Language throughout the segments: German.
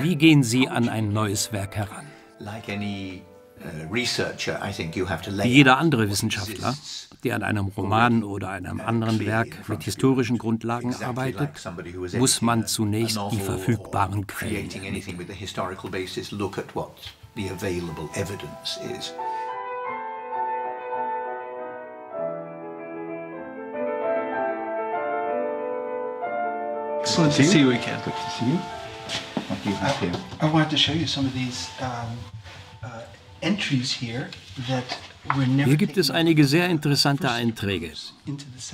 Wie gehen Sie an ein neues Werk heran? Wie jeder andere Wissenschaftler, der an einem Roman oder einem anderen Werk mit historischen Grundlagen arbeitet, muss man zunächst die verfügbaren Quellen ermitteln. Excellent to see you again. Good to see you. What do you have here? I wanted to show you some of these entries here that were never. Hier gibt es einige sehr interessante Einträge,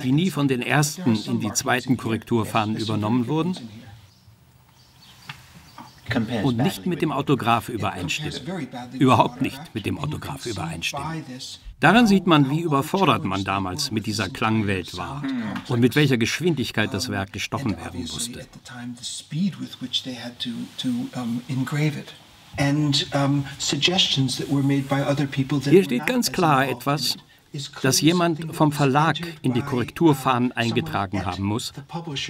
die nie von den ersten in die zweiten Korrekturfahnen übernommen wurden und nicht mit dem Autograph übereinstimmen. Überhaupt nicht mit dem Autograph übereinstimmen. Daran sieht man, wie überfordert man damals mit dieser Klangwelt war und mit welcher Geschwindigkeit das Werk gestochen werden musste. Hier steht ganz klar etwas, dass jemand vom Verlag in die Korrekturfahnen eingetragen haben muss,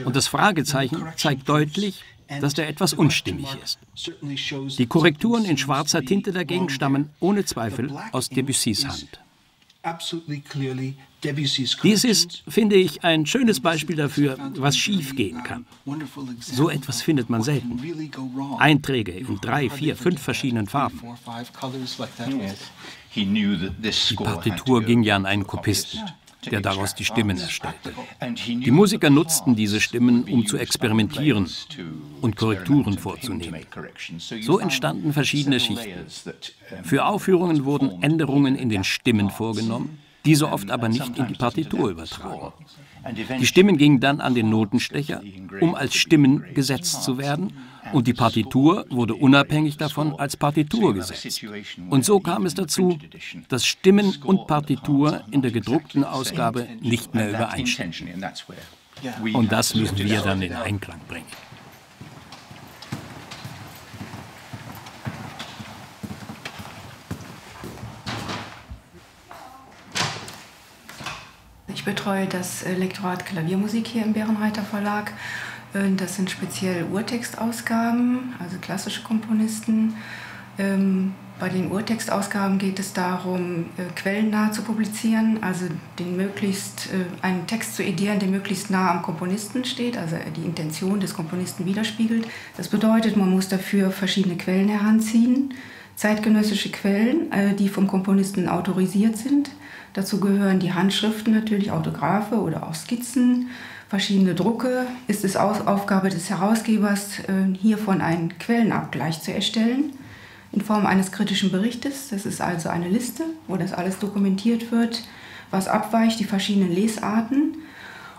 und das Fragezeichen zeigt deutlich, dass da etwas unstimmig ist. Die Korrekturen in schwarzer Tinte dagegen stammen ohne Zweifel aus Debussys Hand. Dies ist, finde ich, ein schönes Beispiel dafür, was schief gehen kann. So etwas findet man selten. Einträge in 3, 4, 5 verschiedenen Farben. Die Partitur ging ja an einen Kopisten, der daraus die Stimmen erstellte. Die Musiker nutzten diese Stimmen, um zu experimentieren und Korrekturen vorzunehmen. So entstanden verschiedene Schichten. Für Aufführungen wurden Änderungen in den Stimmen vorgenommen, diese oft aber nicht in die Partitur übertragen. Die Stimmen gingen dann an den Notenstecher, um als Stimmen gesetzt zu werden, und die Partitur wurde unabhängig davon als Partitur gesetzt. Und so kam es dazu, dass Stimmen und Partitur in der gedruckten Ausgabe nicht mehr übereinstimmen. Und das müssen wir dann in Einklang bringen. Ich betreue das Lektorat Klaviermusik hier im Bärenreiter-Verlag. Das sind speziell Urtextausgaben, also klassische Komponisten. Bei den Urtextausgaben geht es darum, quellennah zu publizieren, also den möglichst, einen Text zu edieren, der möglichst nah am Komponisten steht, also die Intention des Komponisten widerspiegelt. Das bedeutet, man muss dafür verschiedene Quellen heranziehen, zeitgenössische Quellen, die vom Komponisten autorisiert sind. Dazu gehören die Handschriften natürlich, Autographe oder auch Skizzen, verschiedene Drucke. Es ist Aufgabe des Herausgebers, hiervon einen Quellenabgleich zu erstellen in Form eines kritischen Berichtes. Das ist also eine Liste, wo das alles dokumentiert wird, was abweicht, die verschiedenen Lesarten.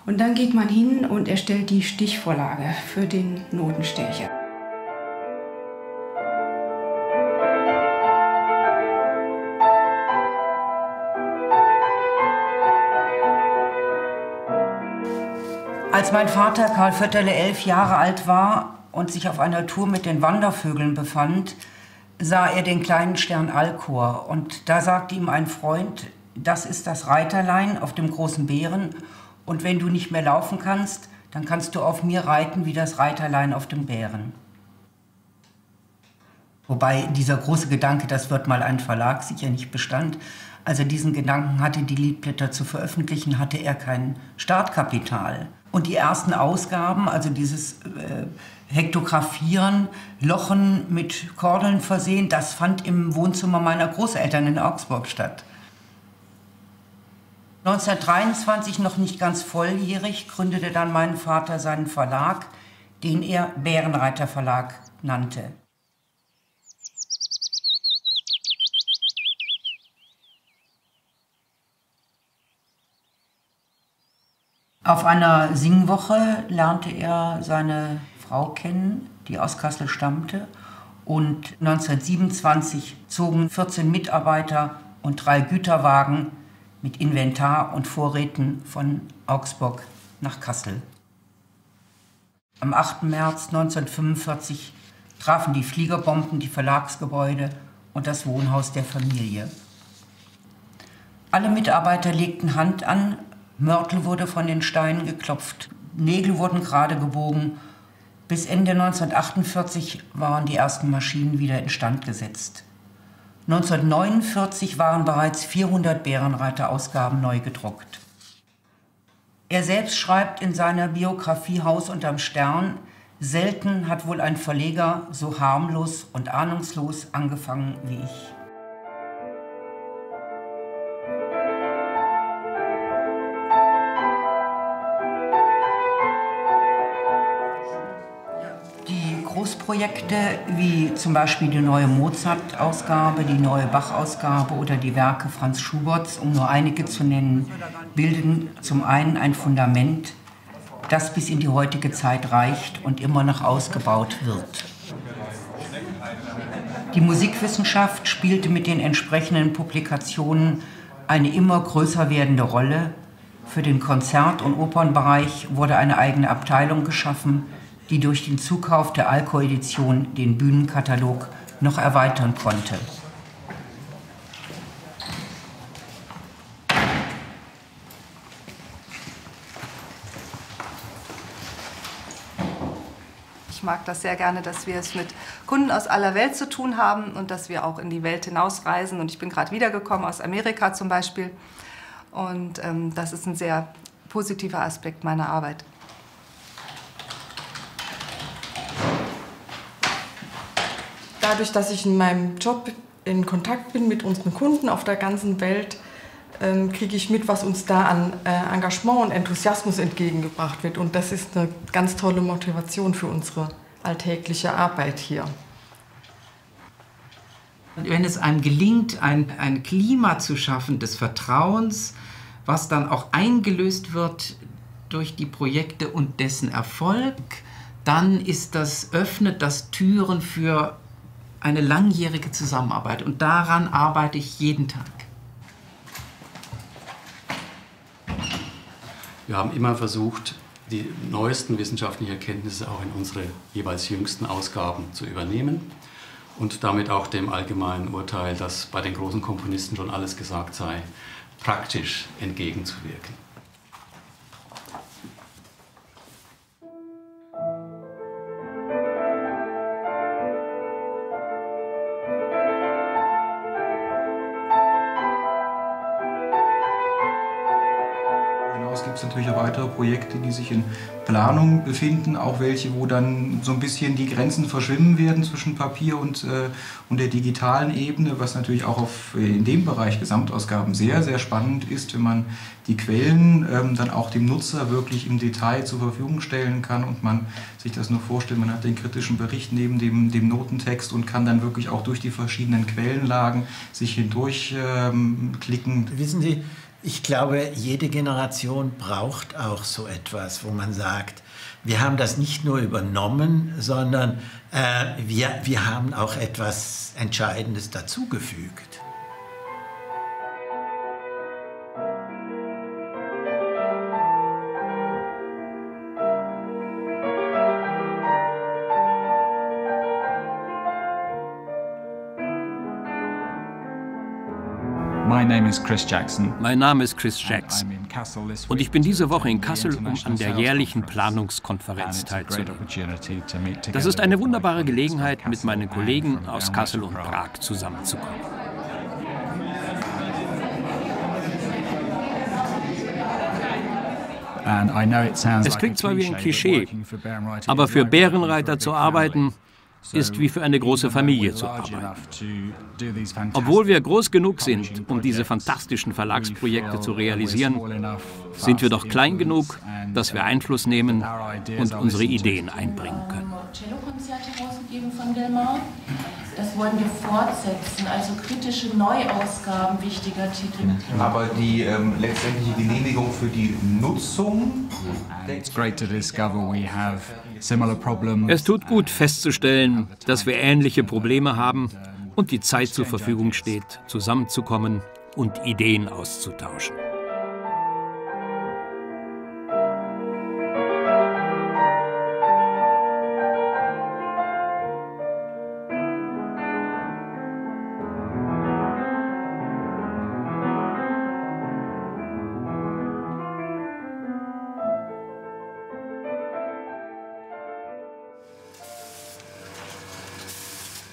Und dann geht man hin und erstellt die Stichvorlage für den Notenstecher. Als mein Vater Karl Vötterle 11 Jahre alt war und sich auf einer Tour mit den Wandervögeln befand, sah er den kleinen Stern Alcor. Und da sagte ihm ein Freund, das ist das Reiterlein auf dem großen Bären. Und wenn du nicht mehr laufen kannst, dann kannst du auf mir reiten wie das Reiterlein auf dem Bären. Wobei dieser große Gedanke, das wird mal ein Verlag, sicher nicht bestand. Als er diesen Gedanken hatte, die Liedblätter zu veröffentlichen, hatte er kein Startkapital. Und die ersten Ausgaben, also dieses Hektographieren, Lochen mit Kordeln versehen, das fand im Wohnzimmer meiner Großeltern in Augsburg statt. 1923, noch nicht ganz volljährig, gründete dann mein Vater seinen Verlag, den er Bärenreiter-Verlag nannte. Auf einer Singwoche lernte er seine Frau kennen, die aus Kassel stammte. Und 1927 zogen 14 Mitarbeiter und 3 Güterwagen mit Inventar und Vorräten von Augsburg nach Kassel. Am 8. März 1945 trafen die Fliegerbomben die Verlagsgebäude und das Wohnhaus der Familie. Alle Mitarbeiter legten Hand an, Mörtel wurde von den Steinen geklopft, Nägel wurden gerade gebogen. Bis Ende 1948 waren die ersten Maschinen wieder instand gesetzt. 1949 waren bereits 400 Bärenreiter-Ausgaben neu gedruckt. Er selbst schreibt in seiner Biografie Haus unterm Stern, selten hat wohl ein Verleger so harmlos und ahnungslos angefangen wie ich. Projekte wie zum Beispiel die neue Mozart-Ausgabe, die neue Bach-Ausgabe oder die Werke Franz Schuberts, um nur einige zu nennen, bilden zum einen ein Fundament, das bis in die heutige Zeit reicht und immer noch ausgebaut wird. Die Musikwissenschaft spielte mit den entsprechenden Publikationen eine immer größer werdende Rolle. Für den Konzert- und Opernbereich wurde eine eigene Abteilung geschaffen, die durch den Zukauf der Alko-Edition den Bühnenkatalog noch erweitern konnte. Ich mag das sehr gerne, dass wir es mit Kunden aus aller Welt zu tun haben und dass wir auch in die Welt hinausreisen. Und ich bin gerade wiedergekommen aus Amerika zum Beispiel. Und das ist ein sehr positiver Aspekt meiner Arbeit. Dadurch, dass ich in meinem Job in Kontakt bin mit unseren Kunden auf der ganzen Welt, kriege ich mit, was uns da an Engagement und Enthusiasmus entgegengebracht wird. Und das ist eine ganz tolle Motivation für unsere alltägliche Arbeit hier. Und wenn es einem gelingt, ein Klima zu schaffen des Vertrauens, was dann auch eingelöst wird durch die Projekte und dessen Erfolg, dann öffnet das Türen für eine langjährige Zusammenarbeit, und daran arbeite ich jeden Tag. Wir haben immer versucht, die neuesten wissenschaftlichen Erkenntnisse auch in unsere jeweils jüngsten Ausgaben zu übernehmen und damit auch dem allgemeinen Urteil, dass bei den großen Komponisten schon alles gesagt sei, praktisch entgegenzuwirken. Natürlich auch weitere Projekte, die sich in Planung befinden, auch welche, wo dann so ein bisschen die Grenzen verschwimmen werden zwischen Papier und der digitalen Ebene, was natürlich auch in dem Bereich Gesamtausgaben sehr, sehr spannend ist, wenn man die Quellen dann auch dem Nutzer wirklich im Detail zur Verfügung stellen kann und man sich das nur vorstellt, man hat den kritischen Bericht neben dem Notentext und kann dann wirklich auch durch die verschiedenen Quellenlagen sich hindurch klicken. Wissen Sie, ich glaube, jede Generation braucht auch so etwas, wo man sagt, wir haben das nicht nur übernommen, sondern wir haben auch etwas Entscheidendes dazugefügt. Mein Name ist Chris Jackson und ich bin diese Woche in Kassel, um an der jährlichen Planungskonferenz teilzunehmen. Das ist eine wunderbare Gelegenheit, mit meinen Kollegen aus Kassel und Prag zusammenzukommen. Es klingt zwar wie ein Klischee, aber für Bärenreiter zu arbeiten, ist wie für eine große Familie zu arbeiten. Obwohl wir groß genug sind, um diese fantastischen Verlagsprojekte zu realisieren, sind wir doch klein genug, dass wir Einfluss nehmen und unsere Ideen einbringen können. auch Cellokonzerte herausgegeben von Delmar. Das wollen wir fortsetzen, also kritische Neuausgaben, wichtiger Titel. Aber die letztendliche Genehmigung für die Nutzung. It's great to discover we have similar problems. Es tut gut festzustellen, dass wir ähnliche Probleme haben und die Zeit zur Verfügung steht, zusammenzukommen und Ideen auszutauschen.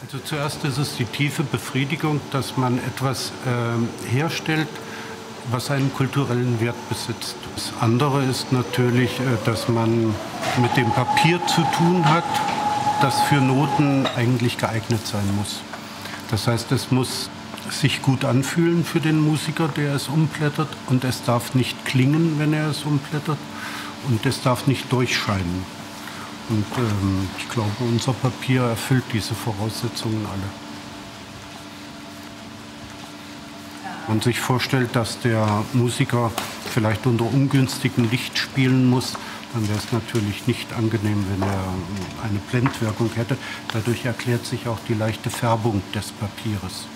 Also zuerst ist es die tiefe Befriedigung, dass man etwas herstellt, was einen kulturellen Wert besitzt. Das andere ist natürlich, dass man mit dem Papier zu tun hat, das für Noten eigentlich geeignet sein muss. Das heißt, es muss sich gut anfühlen für den Musiker, der es umblättert, und es darf nicht klingen, wenn er es umblättert, und es darf nicht durchscheinen. Und ich glaube, unser Papier erfüllt diese Voraussetzungen alle. Man sich vorstellt, dass der Musiker vielleicht unter ungünstigem Licht spielen muss, dann wäre es natürlich nicht angenehm, wenn er eine Blendwirkung hätte. Dadurch erklärt sich auch die leichte Färbung des Papiers.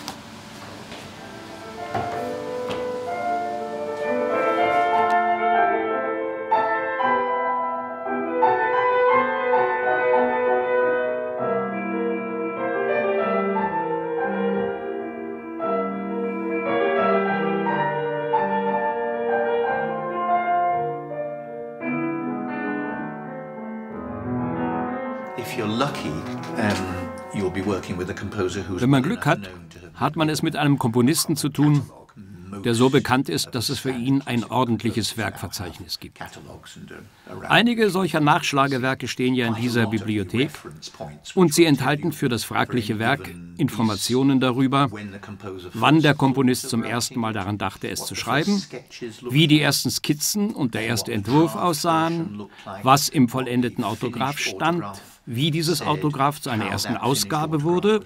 Wenn man Glück hat, hat man es mit einem Komponisten zu tun, der so bekannt ist, dass es für ihn ein ordentliches Werkverzeichnis gibt. Einige solcher Nachschlagewerke stehen ja in dieser Bibliothek und sie enthalten für das fragliche Werk Informationen darüber, wann der Komponist zum ersten Mal daran dachte, es zu schreiben, wie die ersten Skizzen und der erste Entwurf aussahen, was im vollendeten Autograph stand, wie dieses Autograph zu einer ersten Ausgabe wurde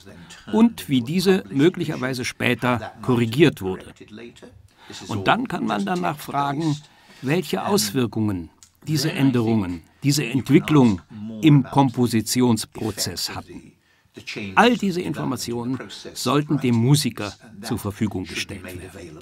und wie diese möglicherweise später korrigiert wurde. Und dann kann man danach fragen, welche Auswirkungen diese Änderungen, diese Entwicklung im Kompositionsprozess hatten. All diese Informationen sollten dem Musiker zur Verfügung gestellt werden.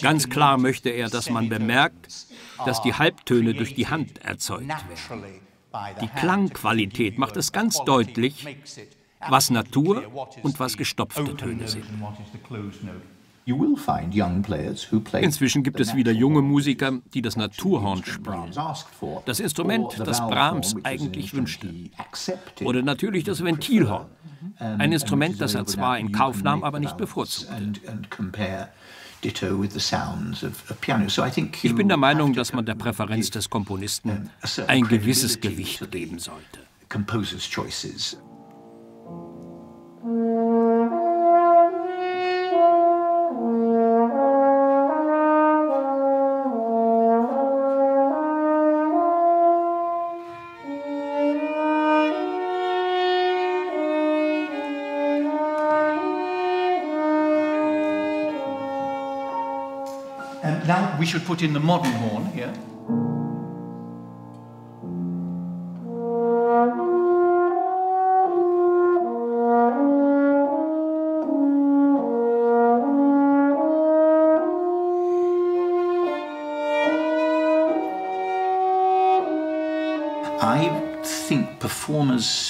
Ganz klar möchte er, dass man bemerkt, dass die Halbtöne durch die Hand erzeugt werden. Die Klangqualität macht es ganz deutlich, was Natur und was gestopfte Töne sind. Inzwischen gibt es wieder junge Musiker, die das Naturhorn spielen. Das Instrument, das Brahms eigentlich wünschte. Oder natürlich das Ventilhorn. Ein Instrument, das er zwar in Kauf nahm, aber nicht bevorzugte. Ich bin der Meinung, dass man der Präferenz des Komponisten ein gewisses Gewicht geben sollte. We should put in the modern horn here.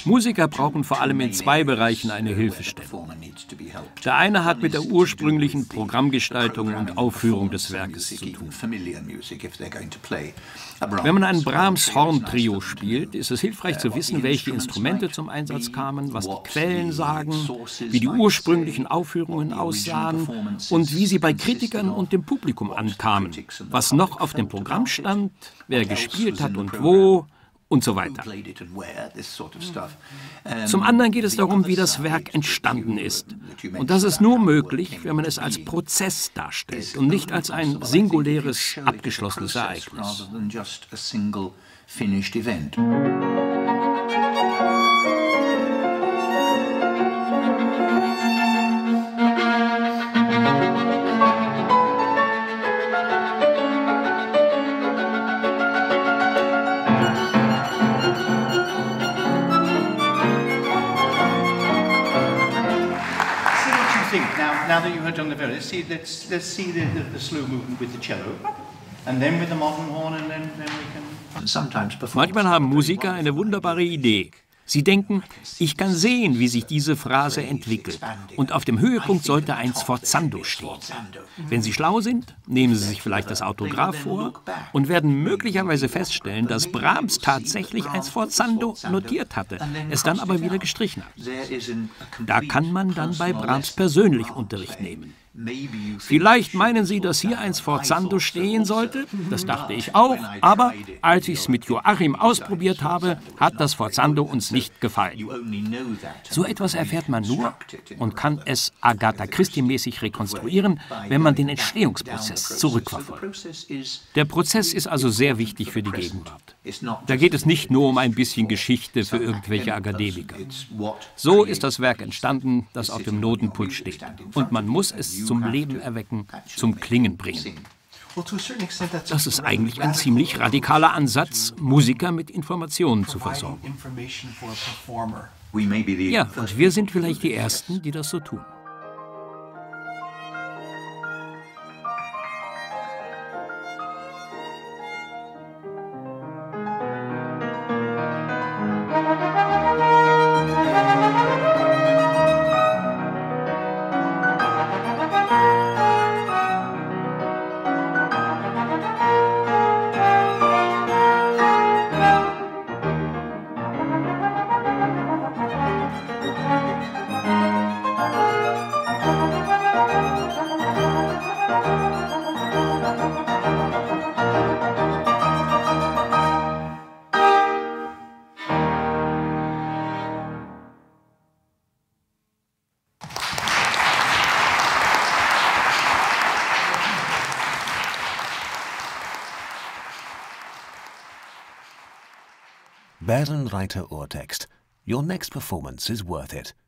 Musiker brauchen vor allem in zwei Bereichen eine Hilfestellung. Der eine hat mit der ursprünglichen Programmgestaltung und Aufführung des Werkes zu tun. Wenn man ein Brahms-Horn-Trio spielt, ist es hilfreich zu wissen, welche Instrumente zum Einsatz kamen, was die Quellen sagen, wie die ursprünglichen Aufführungen aussahen und wie sie bei Kritikern und dem Publikum ankamen, was noch auf dem Programm stand, wer gespielt hat und wo, und so weiter. Zum anderen geht es darum, wie das Werk entstanden ist. Und das ist nur möglich, wenn man es als Prozess darstellt und nicht als ein singuläres, abgeschlossenes Ereignis. Now that you heard on the violin, let's see the slow movement with the cello, and then with the modern horn, and then we can. Sometimes before. Manchmal haben Musiker eine wunderbare Idee. Sie denken, ich kann sehen, wie sich diese Phrase entwickelt. Und auf dem Höhepunkt sollte ein Sforzando stehen. Wenn Sie schlau sind, nehmen Sie sich vielleicht das Autograph vor und werden möglicherweise feststellen, dass Brahms tatsächlich ein Sforzando notiert hatte, es dann aber wieder gestrichen hat. Da kann man dann bei Brahms persönlich Unterricht nehmen. Vielleicht meinen Sie, dass hier ein Sforzando stehen sollte? Das dachte ich auch, aber als ich es mit Joachim ausprobiert habe, hat das Sforzando uns nicht gefallen. So etwas erfährt man nur und kann es Agatha Christie-mäßig rekonstruieren, wenn man den Entstehungsprozess zurückverfolgt. Der Prozess ist also sehr wichtig für die Gegenwart. Da geht es nicht nur um ein bisschen Geschichte für irgendwelche Akademiker. So ist das Werk entstanden, das auf dem Notenpult steht. Und man muss es zum Leben erwecken, zum Klingen bringen. Das ist eigentlich ein ziemlich radikaler Ansatz, Musiker mit Informationen zu versorgen. Ja, und wir sind vielleicht die Ersten, die das so tun. Bärenreiter Urtext. Your next performance is worth it.